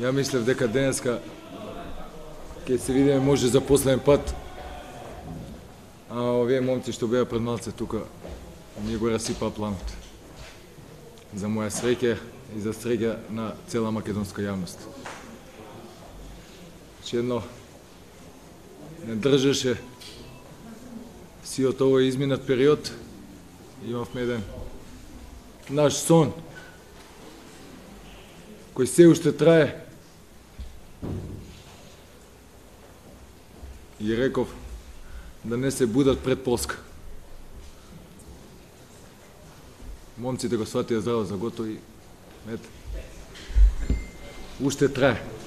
Ja mislim дека денеска ќе се видиме може за последен пат. А овие момци што беа пред малце тука ми го расипаа планот. За моја среќа и за среќа на цела македонска јавност. Че едно не држеше сиот овој изминат период. Имавме еден наш сон кој се уште трае. И реков да не се будат пред Полска. Момците го сватија здраво за готови. Уште трае.